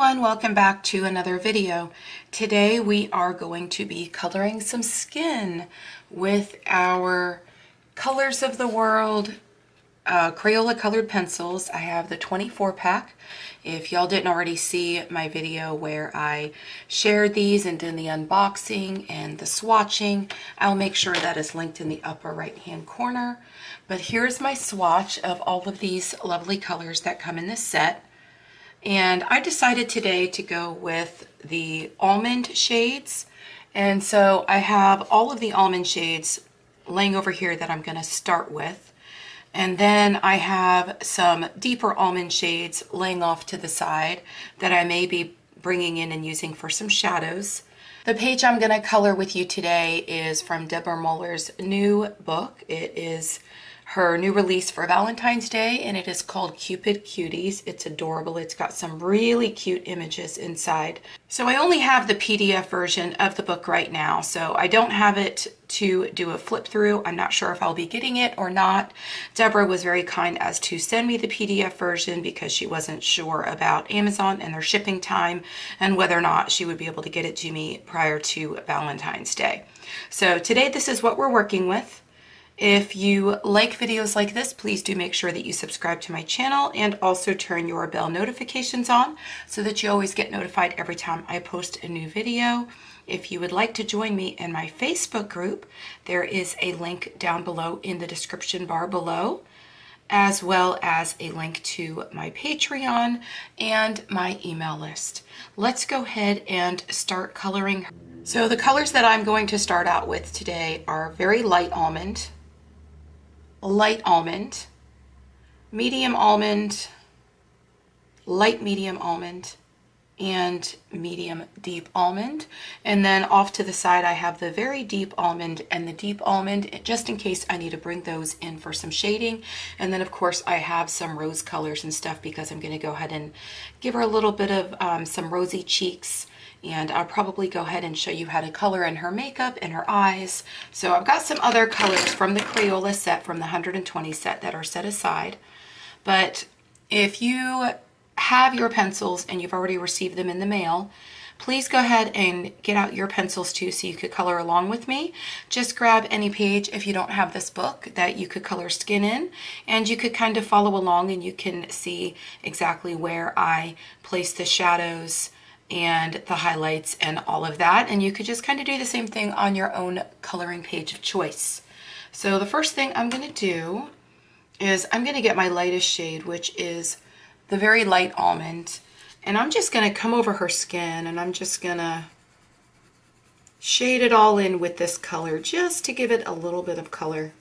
everyone, welcome back to another video. Today we are going to be coloring some skin with our Colors of the World Crayola colored pencils. I have the 24 pack. If y'all didn't already see my video where I shared these and did the unboxing and the swatching, I'll make sure that is linked in the upper right hand corner. But here's my swatch of all of these lovely colors that come in this set. And I decided today to go with the almond shades, and so I have all of the almond shades laying over here that I'm going to start with, and then I have some deeper almond shades laying off to the side that I may be bringing in and using for some shadows. The page I'm going to color with you today is from Deborah Muller's new book. It is her new release for Valentine's Day, and it is called Cupid Cuties. It's adorable. It's got some really cute images inside. So I only have the PDF version of the book right now, so I don't have it to do a flip through. I'm not sure if I'll be getting it or not. Deborah was very kind as to send me the PDF version because she wasn't sure about Amazon and their shipping time and whether or not she would be able to get it to me prior to Valentine's Day. So today this is what we're working with. If you like videos like this, please do make sure that you subscribe to my channel and also turn your bell notifications on so that you always get notified every time I post a new video. If you would like to join me in my Facebook group, there is a link down below in the description bar below, as well as a link to my Patreon and my email list. Let's go ahead and start coloring. So the colors that I'm going to start out with today are very light almond, medium almond, light medium almond, and medium deep almond. And then off to the side I have the very deep almond and the deep almond, just in case I need to bring those in for some shading. And then of course I have some rose colors and stuff because I'm going to go ahead and give her a little bit of some rosy cheeks. And I'll probably go ahead and show you how to color in her makeup and her eyes. So I've got some other colors from the Crayola set, from the 120 set, that are set aside. But if you have your pencils and you've already received them in the mail, please go ahead and get out your pencils too so you could color along with me. Just grab any page if you don't have this book that you could color skin in, and you could kind of follow along and you can see exactly where I place the shadows and the highlights and all of that, and you could just kind of do the same thing on your own coloring page of choice. So the first thing I'm going to do is I'm going to get my lightest shade, which is the very light almond, and I'm just going to come over her skin and I'm just going to shade it all in with this color just to give it a little bit of color.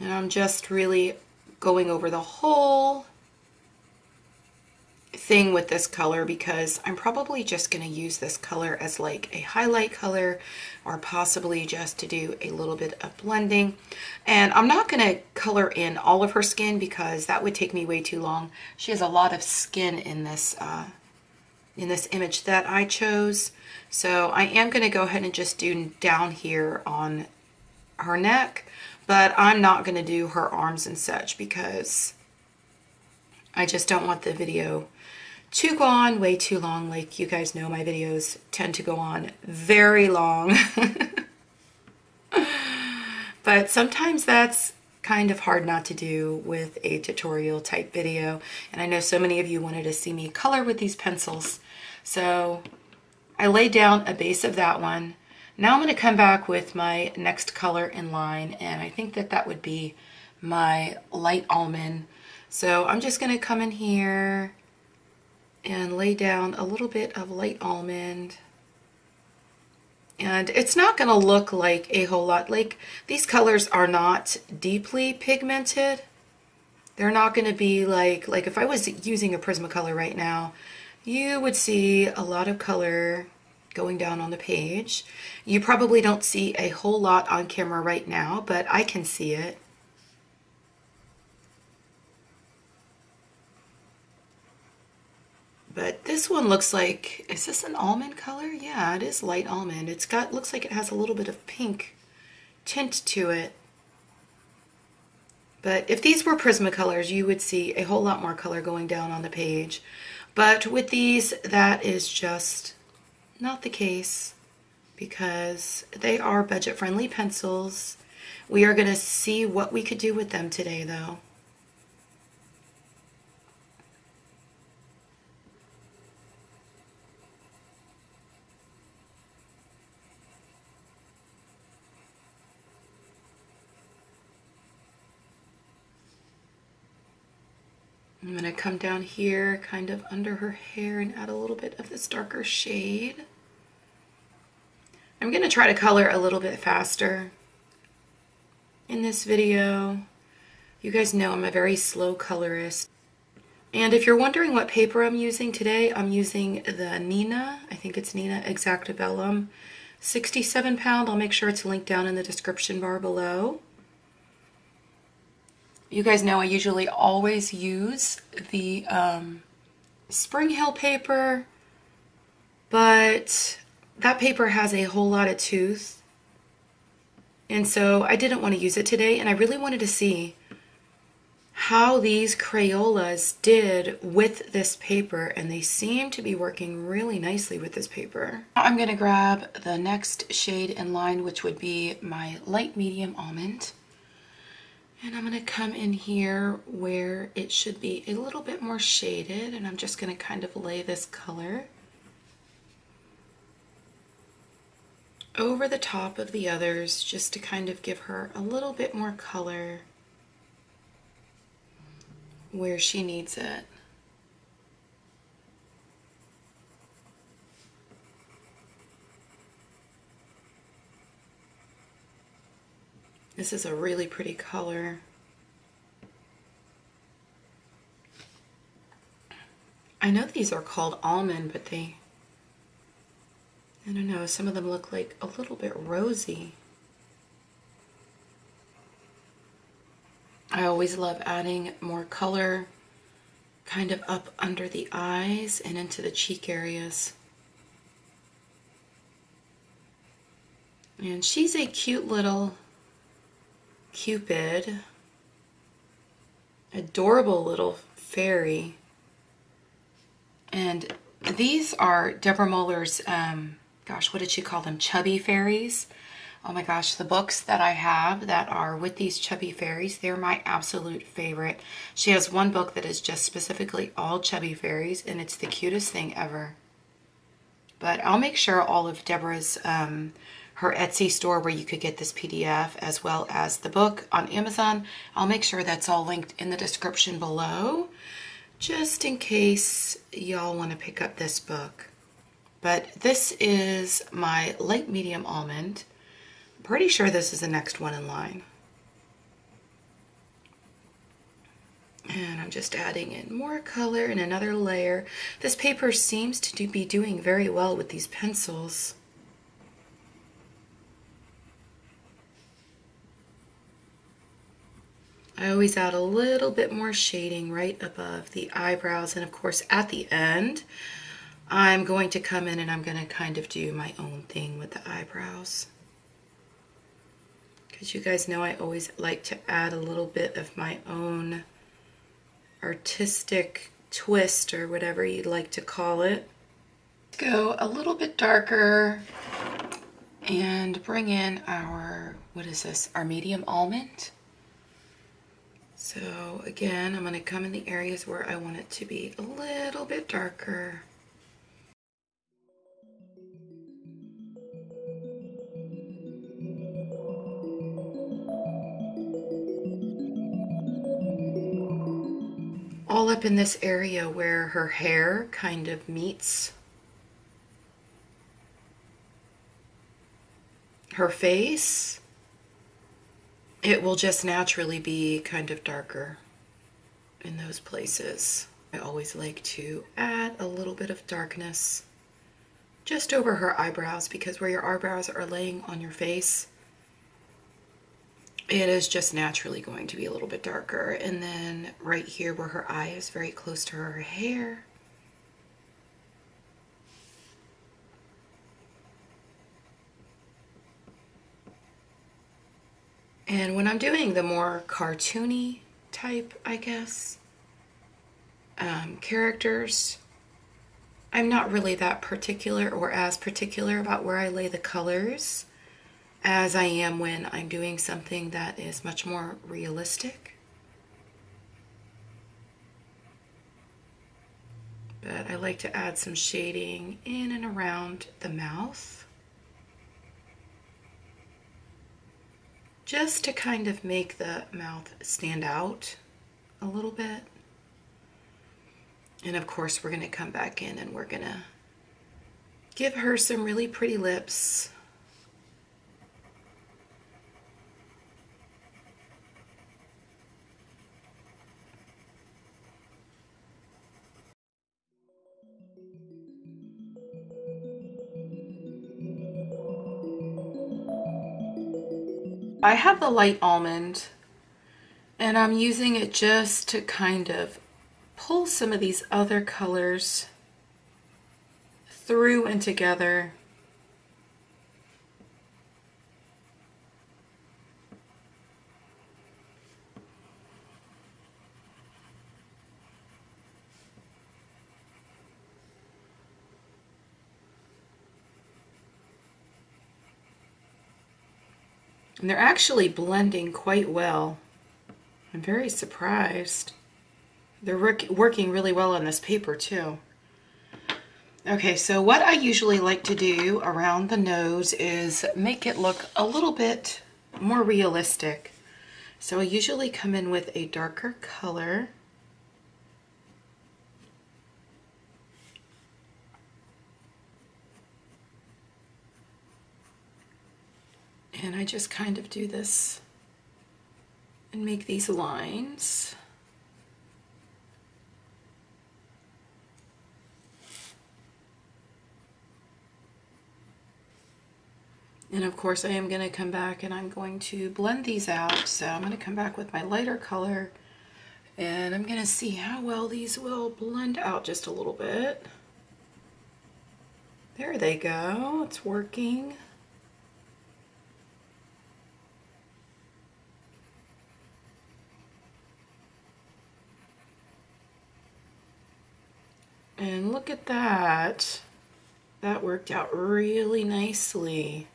And I'm just really going over the whole thing with this color because I'm probably just going to use this color as like a highlight color, or possibly just to do a little bit of blending. And I'm not going to color in all of her skin because that would take me way too long. She has a lot of skin in this image that I chose. So I am going to go ahead and just do down here on her neck, but I'm not going to do her arms and such because I just don't want the video to go on way too long. Like you guys know, my videos tend to go on very long. But sometimes that's kind of hard not to do with a tutorial type video. And I know so many of you wanted to see me color with these pencils. So I laid down a base of that one. Now I'm going to come back with my next color in line, and I think that that would be my light almond. So I'm just going to come in here and lay down a little bit of light almond. And it's not going to look like a whole lot. Like, these colors are not deeply pigmented. They're not going to be like if I was using a Prismacolor right now, you would see a lot of color going down on the page. You probably don't see a whole lot on camera right now, but I can see it. But this one looks like, is this an almond color? Yeah, it is light almond. It's got, looks like it has a little bit of pink tint to it. But if these were Prismacolors, you would see a whole lot more color going down on the page. But with these, that is just not the case because they are budget-friendly pencils. We are going to see what we could do with them today, though. I'm going to come down here, kind of under her hair, and add a little bit of this darker shade. I'm going to try to color a little bit faster in this video. You guys know I'm a very slow colorist. And if you're wondering what paper I'm using today, I'm using the Nina, I think it's Nina Exactabellum, 67 pound. I'll make sure it's linked down in the description bar below. You guys know I usually always use the Springhill paper, but that paper has a whole lot of tooth, and so I didn't want to use it today, and I really wanted to see how these Crayolas did with this paper, and they seem to be working really nicely with this paper. Now I'm going to grab the next shade in line, which would be my light medium almond. And I'm going to come in here where it should be a little bit more shaded, and I'm just going to kind of lay this color over the top of the others just to kind of give her a little bit more color where she needs it. This is a really pretty color. I know these are called almond, but they, I don't know, some of them look like a little bit rosy. I always love adding more color kind of up under the eyes and into the cheek areas. And she's a cute little Cupid, adorable little fairy, and these are Deborah Muller's, gosh, what did she call them, chubby fairies? Oh my gosh, the books that I have that are with these chubby fairies, they're my absolute favorite. She has one book that is just specifically all chubby fairies, and it's the cutest thing ever. But I'll make sure all of Deborah's her Etsy store where you could get this PDF, as well as the book on Amazon. I'll make sure that's all linked in the description below, just in case y'all want to pick up this book. But this is my light medium almond. I'm pretty sure this is the next one in line. And I'm just adding in more color and another layer. This paper seems to be doing very well with these pencils. I always add a little bit more shading right above the eyebrows, and of course at the end I'm going to come in and I'm going to kind of do my own thing with the eyebrows, because you guys know I always like to add a little bit of my own artistic twist, or whatever you'd like to call it. Go a little bit darker and bring in our, what is this, our medium almond. So again, I'm going to come in the areas where I want it to be a little bit darker. All up in this area where her hair kind of meets her face. It will just naturally be kind of darker in those places. I always like to add a little bit of darkness just over her eyebrows, because where your eyebrows are laying on your face, it is just naturally going to be a little bit darker. And then right here where her eye is very close to her hair, and when I'm doing the more cartoony type, I guess, characters, I'm not really that particular or as particular about where I lay the colors as I am when I'm doing something that is much more realistic. But I like to add some shading in and around the mouth, just to kind of make the mouth stand out a little bit. And of course, we're going to come back in and we're going to give her some really pretty lips. I have the light almond, and I'm using it just to kind of pull some of these other colors through and together. And they're actually blending quite well. I'm very surprised. They're working really well on this paper too. Okay, so what I usually like to do around the nose is make it look a little bit more realistic. So I usually come in with a darker color. And I just kind of do this and make these lines. And of course, I am going to come back and I'm going to blend these out. So I'm going to come back with my lighter color and I'm going to see how well these will blend out just a little bit. There they go. It's working. And look at that. That worked out really nicely.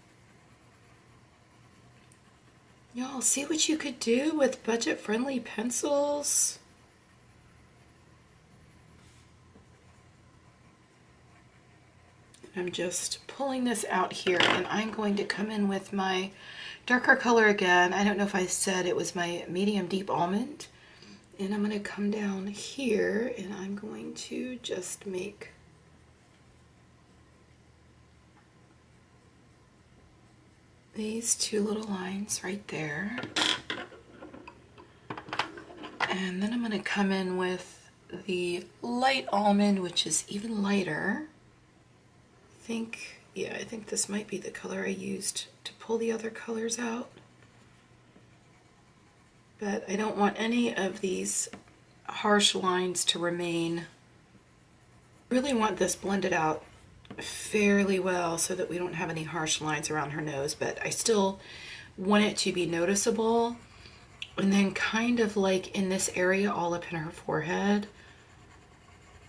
Y'all see what you could do with budget-friendly pencils? I'm just pulling this out here and I'm going to come in with my darker color again. I don't know if I said it was my medium deep almond. And I'm going to come down here and I'm going to just make these two little lines right there. And then I'm going to come in with the light almond, which is even lighter. I think, yeah, I think this might be the color I used to pull the other colors out. But I don't want any of these harsh lines to remain. I really want this blended out fairly well so that we don't have any harsh lines around her nose, but I still want it to be noticeable. And then kind of like in this area all up in her forehead,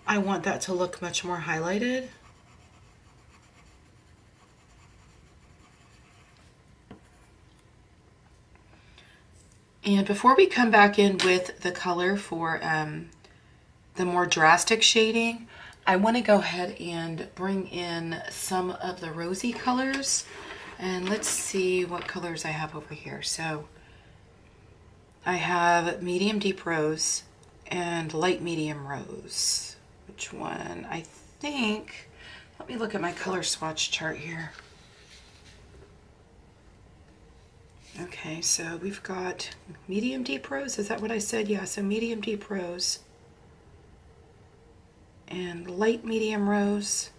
I want that to look much more highlighted. And before we come back in with the color for the more drastic shading, I want to go ahead and bring in some of the rosy colors. And let's see what colors I have over here. So I have medium deep rose and light medium rose. Which one? I think, let me look at my color swatch chart here. Okay, so we've got medium deep rose. Is that what I said? Yeah, so medium deep rose and light medium rose.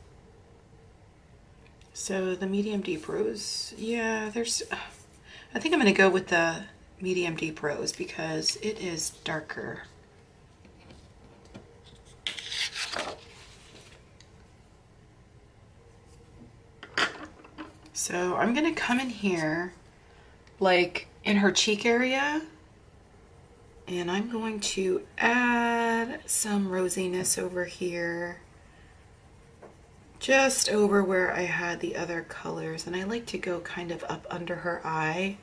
So the medium deep rose, yeah, there's, I think I'm going to go with the medium deep rose because it is darker. So I'm going to come in here like in her cheek area, and I'm going to add some rosiness over here just over where I had the other colors, and I like to go kind of up under her eye.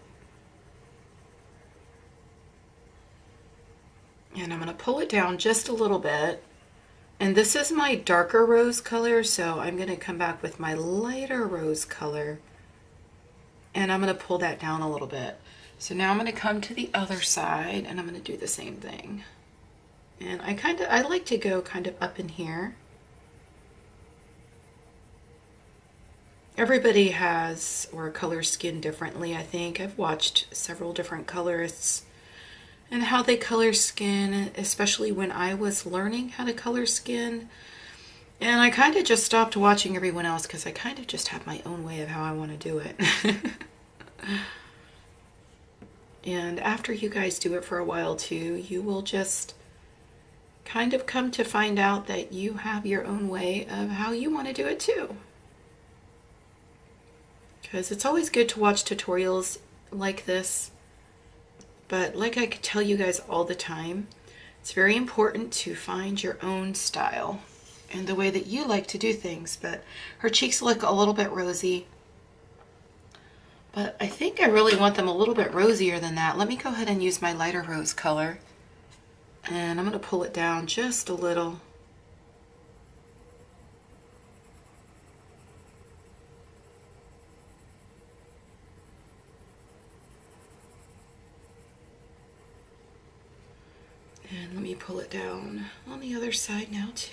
And I'm going to pull it down just a little bit. And this is my darker rose color, so I'm going to come back with my lighter rose color. And I'm going to pull that down a little bit. So now I'm going to come to the other side, and I'm going to do the same thing. And I like to go kind of up in here. Everybody has or colors skin differently, I think. I've watched several different colorists and how they color skin, especially when I was learning how to color skin. And I kind of just stopped watching everyone else because I kind of just have my own way of how I want to do it. And after you guys do it for a while too, you will just kind of come to find out that you have your own way of how you want to do it too. Because it's always good to watch tutorials like this. But like I could tell you guys all the time, it's very important to find your own style and the way that you like to do things. But her cheeks look a little bit rosy. But I think I really want them a little bit rosier than that. Let me go ahead and use my lighter rose color. And I'm going to pull it down just a little. And let me pull it down on the other side now too.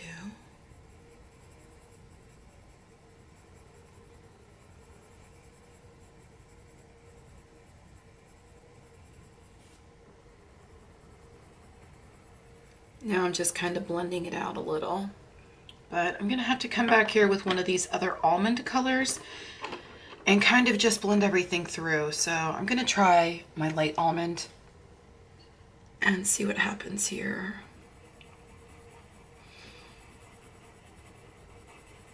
Now I'm just kind of blending it out a little, but I'm gonna have to come back here with one of these other almond colors and kind of just blend everything through. So I'm gonna try my light almond and see what happens here.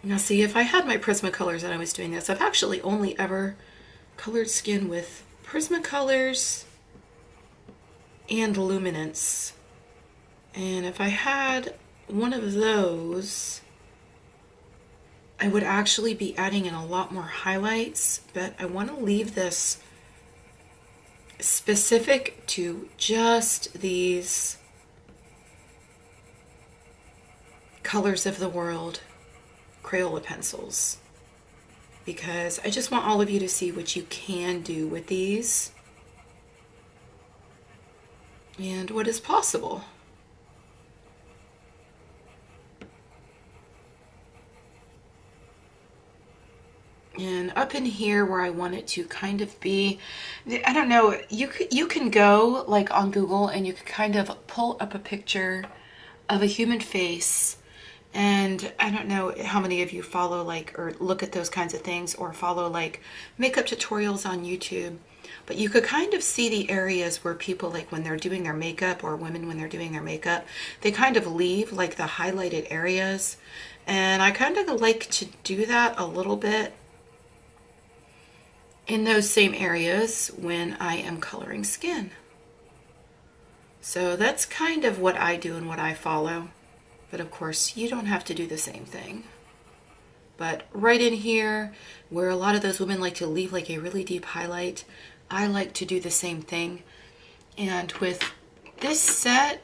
Now see, if I had my Prismacolors and I was doing this, I've actually only ever colored skin with Prismacolors and Luminance. And if I had one of those, I would actually be adding in a lot more highlights, but I want to leave this specific to just these Colors of the World Crayola pencils, because I just want all of you to see what you can do with these and what is possible. And up in here where I want it to kind of be, I don't know, you can go like on Google and you can kind of pull up a picture of a human face. And I don't know how many of you follow like or look at those kinds of things or follow like makeup tutorials on YouTube. But you could kind of see the areas where people, like when they're doing their makeup, or women when they're doing their makeup, they kind of leave like the highlighted areas. And I kind of like to do that a little bit in those same areas when I am coloring skin. So that's kind of what I do and what I follow. But of course, you don't have to do the same thing. But right in here, where a lot of those women like to leave like a really deep highlight, I like to do the same thing. And with this set,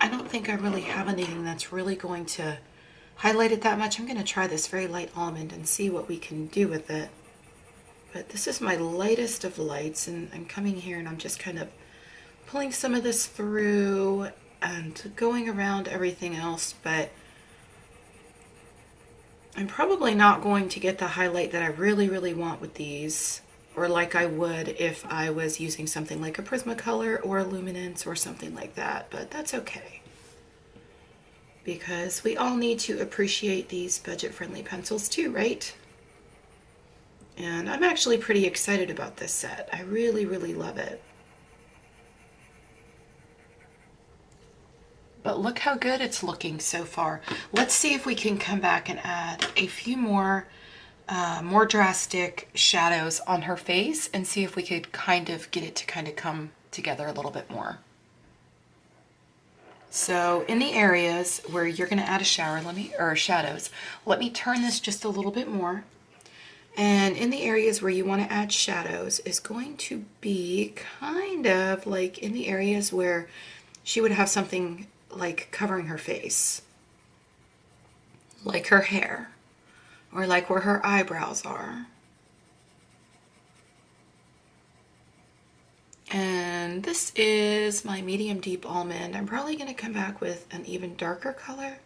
I don't think I really have anything that's really going to highlight it that much. I'm going to try this very light almond and see what we can do with it. But this is my lightest of lights, and I'm coming here and I'm just kind of pulling some of this through and going around everything else, but I'm probably not going to get the highlight that I really, really want with these, or like I would if I was using something like a Prismacolor or a Luminance or something like that, but that's okay. Because we all need to appreciate these budget-friendly pencils too, right? And I'm actually pretty excited about this set. I really, really love it. But look how good it's looking so far. Let's see if we can come back and add a few more, more drastic shadows on her face and see if we could kind of get it to kind of come together a little bit more. So in the areas where you're going to add a shower, shadows, let me turn this just a little bit more. And in the areas where you want to add shadows is going to be kind of like in the areas where she would have something like covering her face, like her hair, or like where her eyebrows are. And this is my medium deep almond. I'm probably going to come back with an even darker color.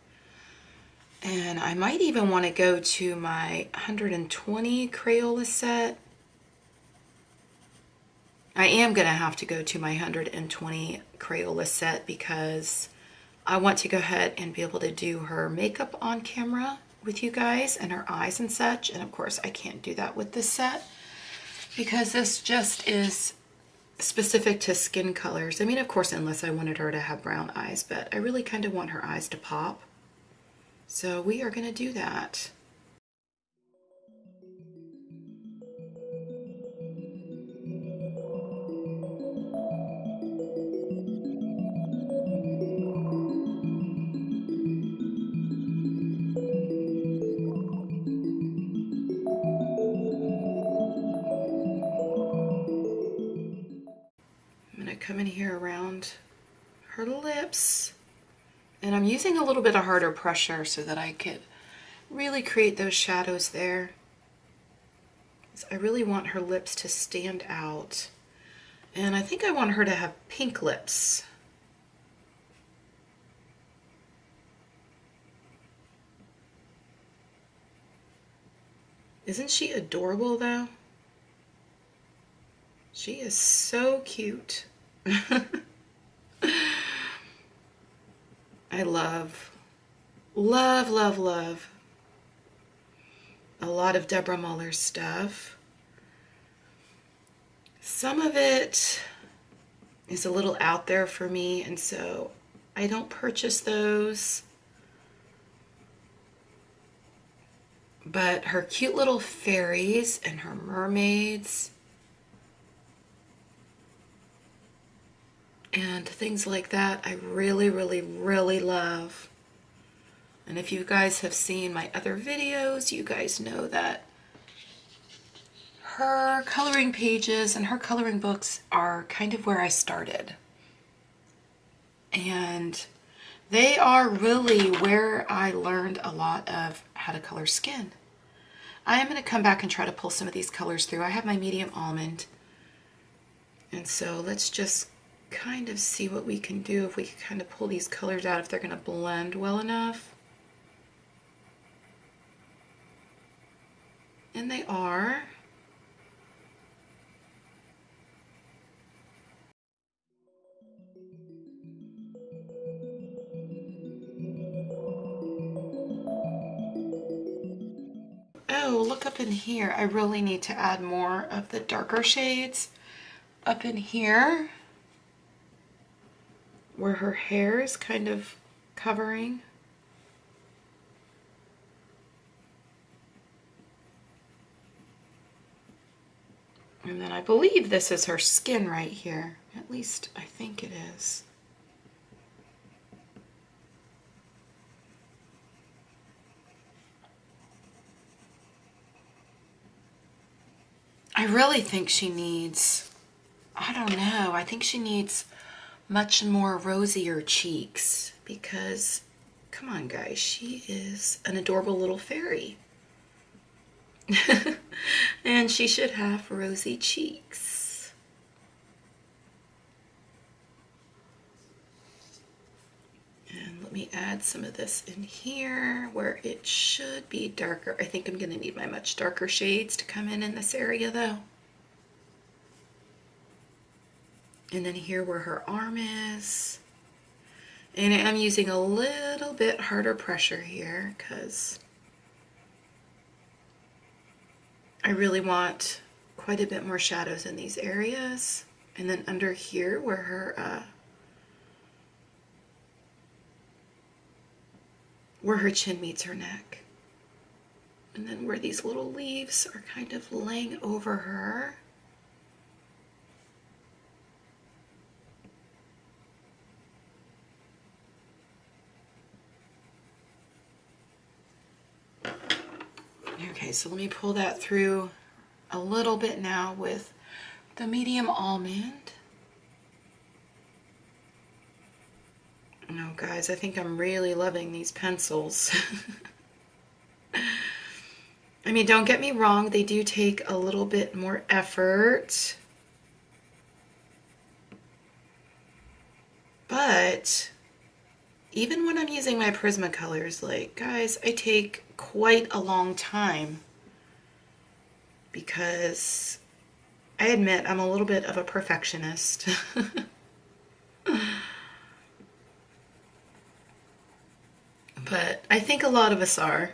And I might even want to go to my 120 Crayola set. I am going to have to go to my 120 Crayola set because I want to go ahead and be able to do her makeup on camera with you guys and her eyes and such. And of course I can't do that with this set because this just is specific to skin colors. I mean, of course, unless I wanted her to have brown eyes, but I really kind of want her eyes to pop. So we are going to do that. Come in here around her lips, and I'm using a little bit of harder pressure so that I could really create those shadows there. So I really want her lips to stand out, and I think I want her to have pink lips. Isn't she adorable though? She is so cute. I love a lot of Deborah Muller stuff. Some of it is a little out there for me, and so I don't purchase those. But her cute little fairies and her mermaids and things like that, I really love. And if you guys have seen my other videos, you guys know that her coloring pages and her coloring books are kind of where I started. And they are really where I learned a lot of how to color skin. I am going to come back and try to pull some of these colors through. I have my medium almond. And so let's just kind of see what we can do, if we can kind of pull these colors out, if they're going to blend well enough. And they are. Oh, look up in here. I really need to add more of the darker shades up in here, where her hair is kind of covering. And then I believe this is her skin right here. At least I think it is. I really think she needs, I don't know, I think she needs much more rosier cheeks, because come on guys, she is an adorable little fairy and she should have rosy cheeks. And let me add some of this in here where it should be darker. I think I'm going to need my much darker shades to come in this area though. And then here where her arm is. And I'm using a little bit harder pressure here because I really want quite a bit more shadows in these areas. And then under here where her chin meets her neck. And then where these little leaves are kind of laying over her. Okay, so let me pull that through a little bit now with the medium almond. No, guys, I think I'm really loving these pencils. I mean, don't get me wrong, they do take a little bit more effort, but even when I'm using my Prismacolors, like, guys, I take quite a long time because I admit I'm a little bit of a perfectionist. But I think a lot of us are.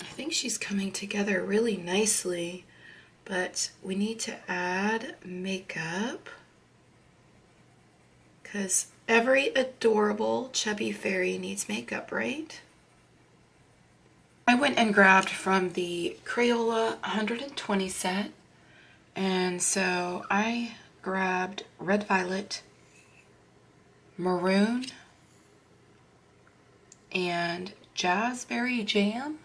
I think she's coming together really nicely, but we need to add makeup because every adorable chubby fairy needs makeup, right? I went and grabbed from the Crayola 120 set, and so I grabbed Red Violet, Maroon, and Jazzberry Jam.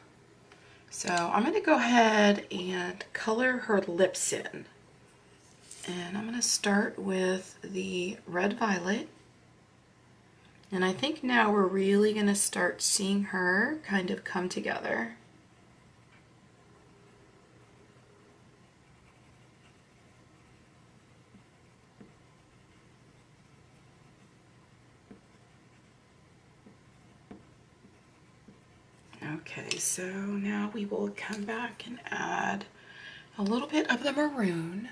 So I'm going to go ahead and color her lips in. And I'm going to start with the Red Violet. And I think now we're really going to start seeing her kind of come together. Okay, so now we will come back and add a little bit of the maroon.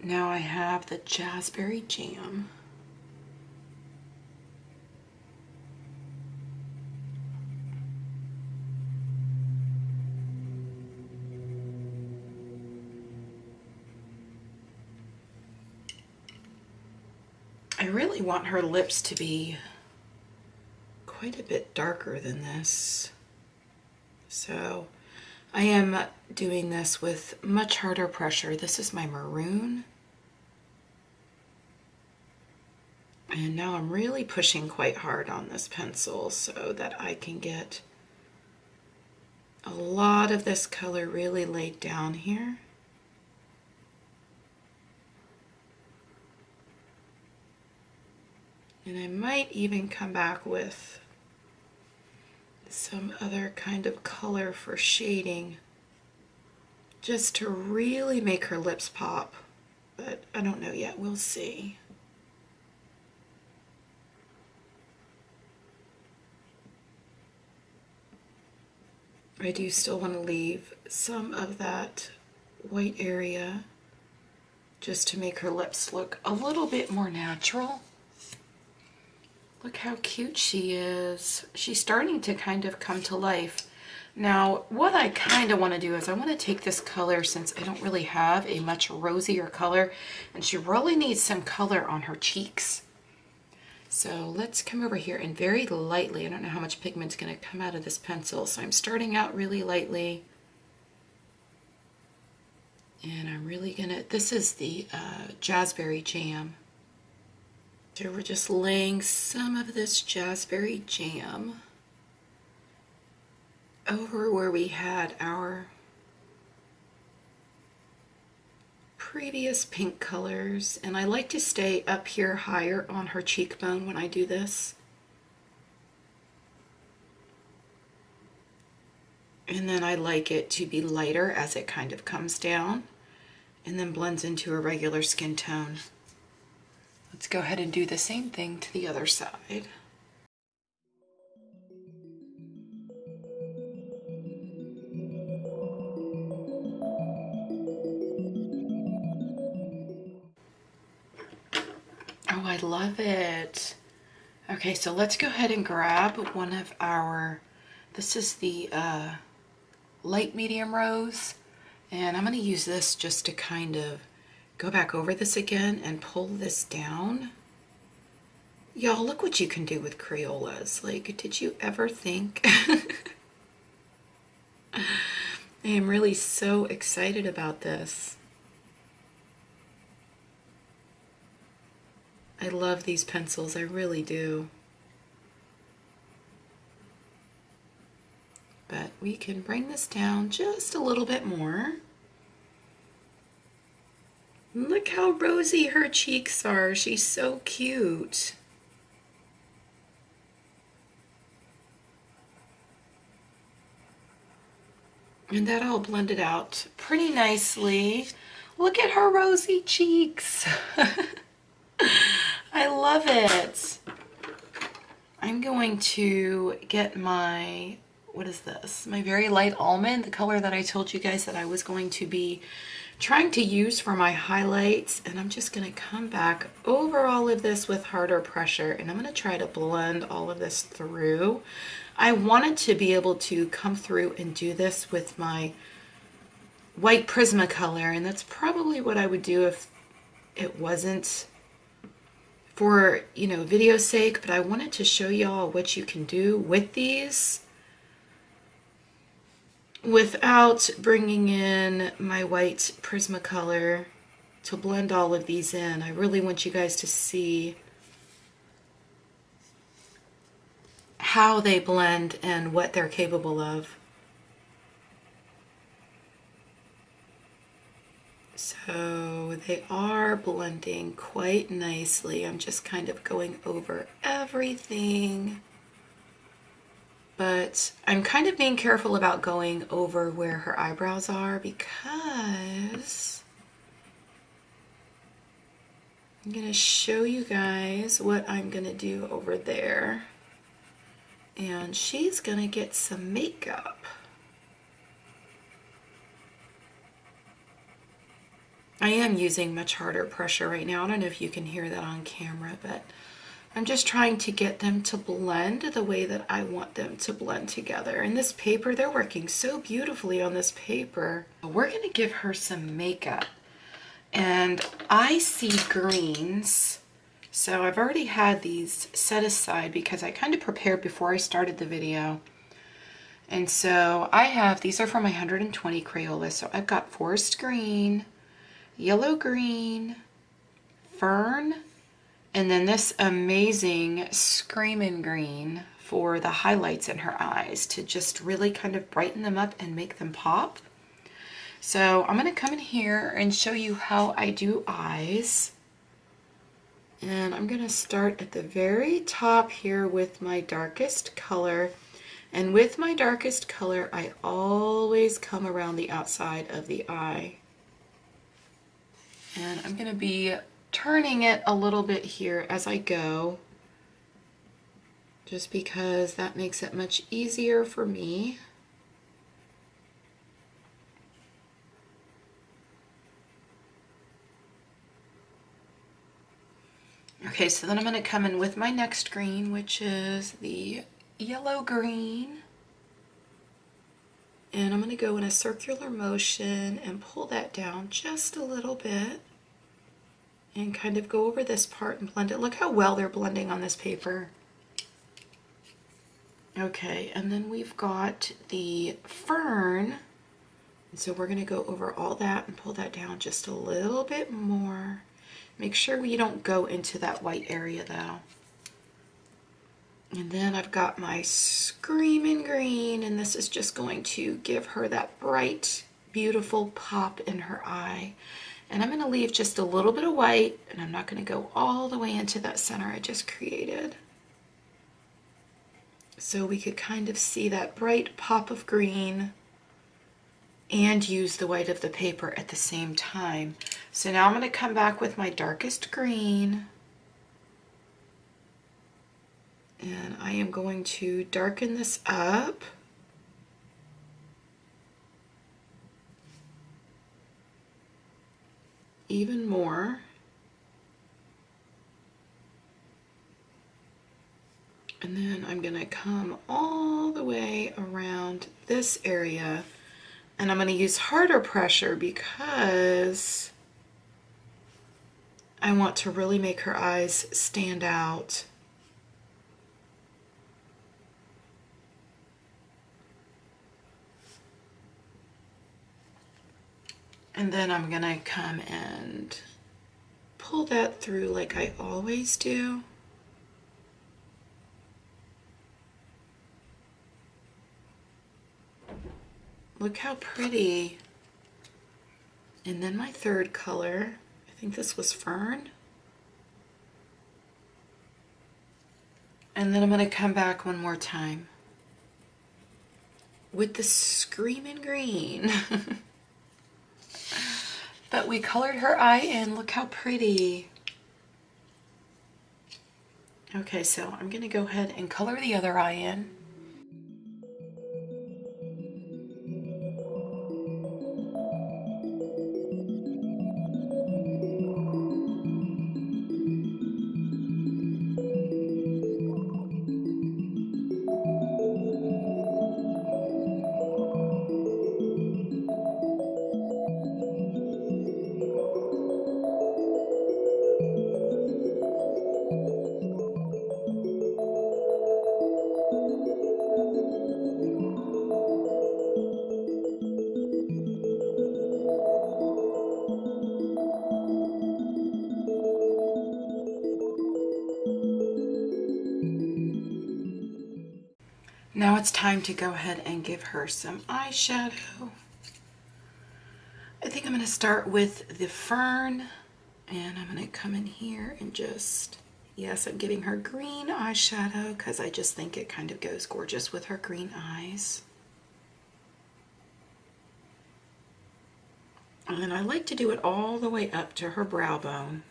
Now I have the Jazzberry Jam. I really want her lips to be quite a bit darker than this. So I am doing this with much harder pressure. This is my maroon. And now I'm really pushing quite hard on this pencil so that I can get a lot of this color really laid down here. And I might even come back with some other kind of color for shading just to really make her lips pop, but I don't know yet, we'll see. I do still want to leave some of that white area just to make her lips look a little bit more natural. Look how cute she is. She's starting to kind of come to life. Now, what I kind of want to do is I want to take this color, since I don't really have a much rosier color, and she really needs some color on her cheeks. So let's come over here and very lightly, I don't know how much pigment's going to come out of this pencil, so I'm starting out really lightly. And I'm really going to, this is the Jazzberry Jam. So we're just laying some of this Jazzberry Jam over where we had our previous pink colors, and I like to stay up here higher on her cheekbone when I do this. And then I like it to be lighter as it kind of comes down and then blends into a regular skin tone. Let's go ahead and do the same thing to the other side. I love it. Okay, so let's go ahead and grab one of our, this is the light medium rose, and I'm going to use this just to kind of go back over this again and pull this down. Y'all, look what you can do with Crayolas. Like, did you ever think? I am really so excited about this. I love these pencils, I really do. But we can bring this down just a little bit more. Look how rosy her cheeks are, she's so cute. And that all blended out pretty nicely. Look at her rosy cheeks. I love it. I'm going to get my, what is this? My very light almond, the color that I told you guys that I was going to be trying to use for my highlights. And I'm just gonna come back over all of this with harder pressure, and I'm gonna try to blend all of this through. I wanted to be able to come through and do this with my white Prismacolor, and that's probably what I would do if it wasn't for, you know, video's sake, but I wanted to show y'all what you can do with these without bringing in my white Prismacolor to blend all of these in. I really want you guys to see how they blend and what they're capable of. So they are blending quite nicely. I'm just kind of going over everything, but I'm kind of being careful about going over where her eyebrows are, because I'm gonna show you guys what I'm gonna do over there. And she's gonna get some makeup. I am using much harder pressure right now. I don't know if you can hear that on camera, but I'm just trying to get them to blend the way that I want them to blend together. And this paper, they're working so beautifully on this paper. We're gonna give her some makeup. And I see greens. So I've already had these set aside because I kind of prepared before I started the video. And so I have, these are from my 120 Crayola. So I've got forest green, yellow green, fern, and then this amazing screamin' green for the highlights in her eyes to just really kind of brighten them up and make them pop. So I'm gonna come in here and show you how I do eyes. And I'm gonna start at the very top here with my darkest color. And with my darkest color, I always come around the outside of the eye. And I'm going to be turning it a little bit here as I go, just because that makes it much easier for me. Okay, so then I'm going to come in with my next green, which is the yellow green. And I'm going to go in a circular motion and pull that down just a little bit and kind of go over this part and blend it. Look how well they're blending on this paper. Okay, and then we've got the fern. And so we're going to go over all that and pull that down just a little bit more. Make sure we don't go into that white area though. And then I've got my screaming green, and this is just going to give her that bright, beautiful pop in her eye. And I'm going to leave just a little bit of white, and I'm not going to go all the way into that center I just created. So we could kind of see that bright pop of green and use the white of the paper at the same time. So now I'm going to come back with my darkest green. And I am going to darken this up. Even more. I'm going to come all the way around this area, and I'm going to use harder pressure because I want to really make her eyes stand out. And then I'm going to come and pull that through like I always do. Look how pretty. And then my third color, I think this was Fern. And then I'm going to come back one more time with the screaming green. But we colored her eye in. Look how pretty. Okay, so I'm going to go ahead and color the other eye in. Now it's time to go ahead and give her some eyeshadow. I think I'm going to start with the fern, and I'm going to come in here and just, yes, I'm giving her green eyeshadow because I just think it kind of goes gorgeous with her green eyes. And then I like to do it all the way up to her brow bone.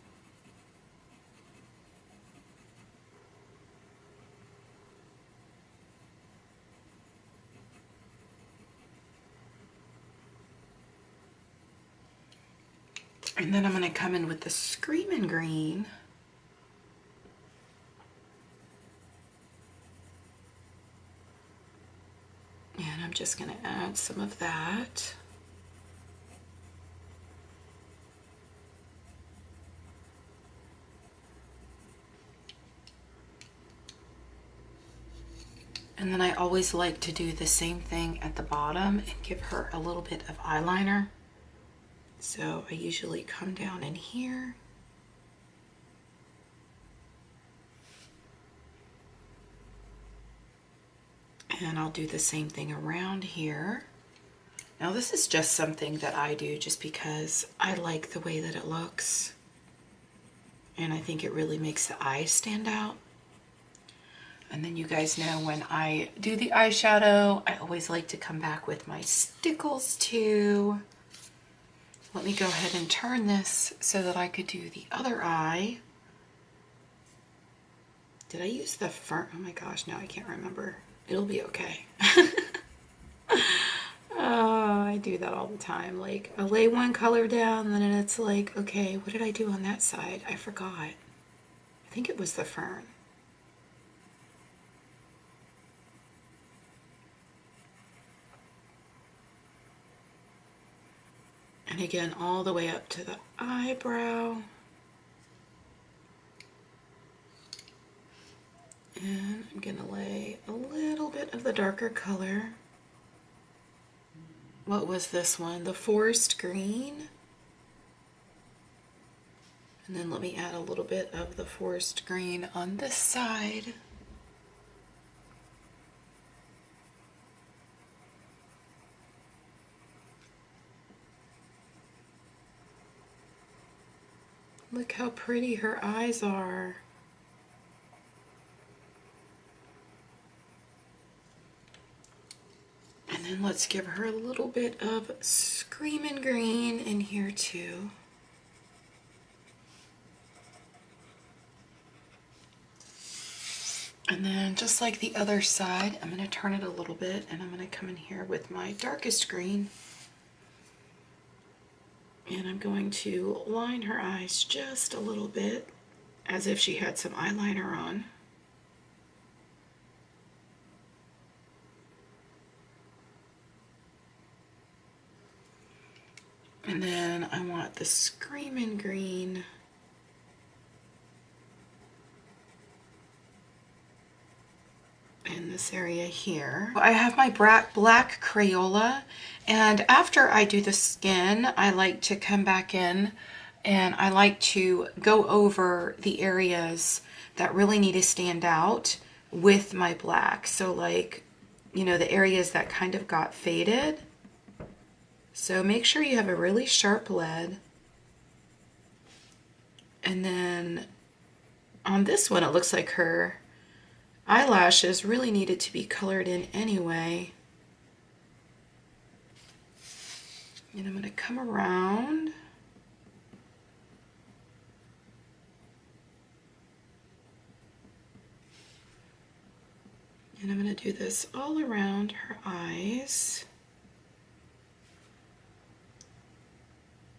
And then I'm going to come in with the Screamin' Green. And I'm just going to add some of that. And then I always like to do the same thing at the bottom and give her a little bit of eyeliner. So I usually come down in here and I'll do the same thing around here. Now this is just something that I do just because I like the way that it looks and I think it really makes the eye stand out. And then you guys know when I do the eyeshadow, I always like to come back with my stickles too. Let me go ahead and turn this so that I could do the other eye. Did I use the fern? Oh my gosh, now I can't remember. It'll be okay. Oh, I do that all the time. Like, I lay one color down, and then it's like, okay, what did I do on that side? I forgot. I think it was the fern. And again, all the way up to the eyebrow. And I'm going to lay a little bit of the darker color. What was this one? The forest green. And then let me add a little bit of the forest green on this side. Look how pretty her eyes are. And then let's give her a little bit of Screamin' Green in here too. And then just like the other side, I'm going to turn it a little bit and I'm going to come in here with my darkest green. And I'm going to line her eyes just a little bit, as if she had some eyeliner on. And then I want the Screamin' Green. In this area here. I have my black Crayola, and after I do the skin, I like to come back in and I like to go over the areas that really need to stand out with my black. So like, you know, the areas that kind of got faded. So make sure you have a really sharp lead. And then on this one, it looks like her eyelashes really needed to be colored in anyway. And I'm going to come around. And I'm going to do this all around her eyes.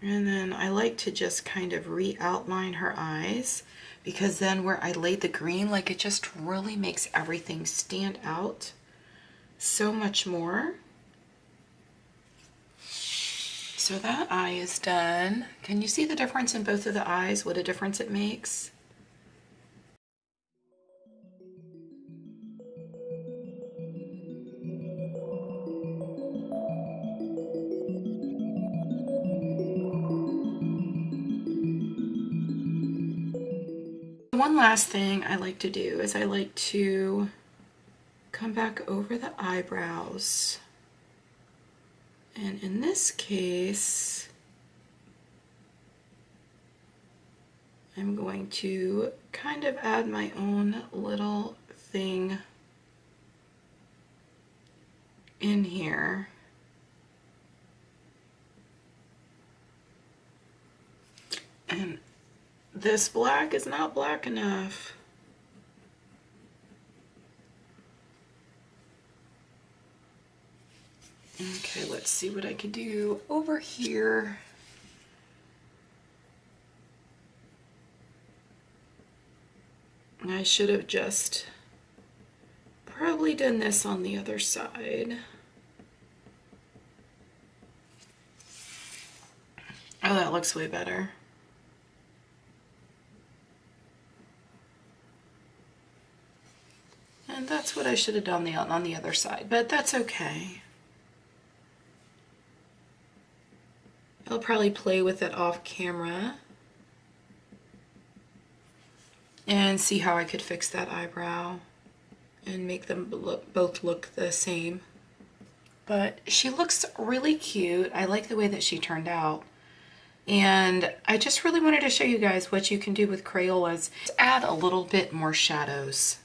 And then I like to just kind of re-outline her eyes, because then where I laid the green, like, it just really makes everything stand out so much more. So that eye is done. Can you see the difference in both of the eyes? What a difference it makes. One last thing I like to do is I like to come back over the eyebrows, and in this case I'm going to kind of add my own little thing in here. And this black is not black enough. Okay, let's see what I could do over here. I should have just probably done this on the other side. Oh, that looks way better. And that's what I should have done on the other side, but that's okay. I'll probably play with it off camera and see how I could fix that eyebrow and make them both look the same. But she looks really cute. I like the way that she turned out. And I just really wanted to show you guys what you can do with Crayolas. Just add a little bit more shadows.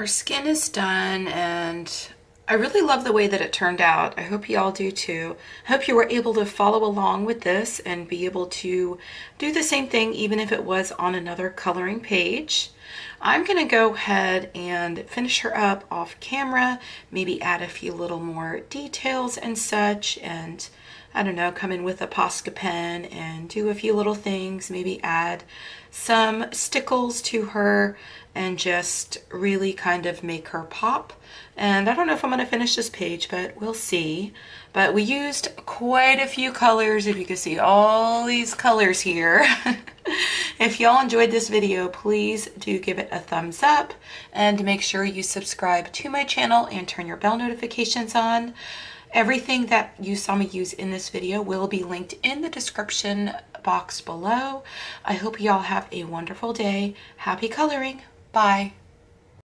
Her skin is done, and I really love the way that it turned out. I hope you all do too. I hope you were able to follow along with this and be able to do the same thing, even if it was on another coloring page. I'm gonna go ahead and finish her up off camera, maybe add a few little more details and such, and I don't know, come in with a Posca pen and do a few little things, maybe add some stickles to her and just really kind of make her pop. And I don't know if I'm going to finish this page, but we'll see. But we used quite a few colors, if you can see all these colors here. If y'all enjoyed this video, please do give it a thumbs up and make sure you subscribe to my channel and turn your bell notifications on. Everything that you saw me use in this video will be linked in the description box below. I hope y'all have a wonderful day. Happy coloring. Bye.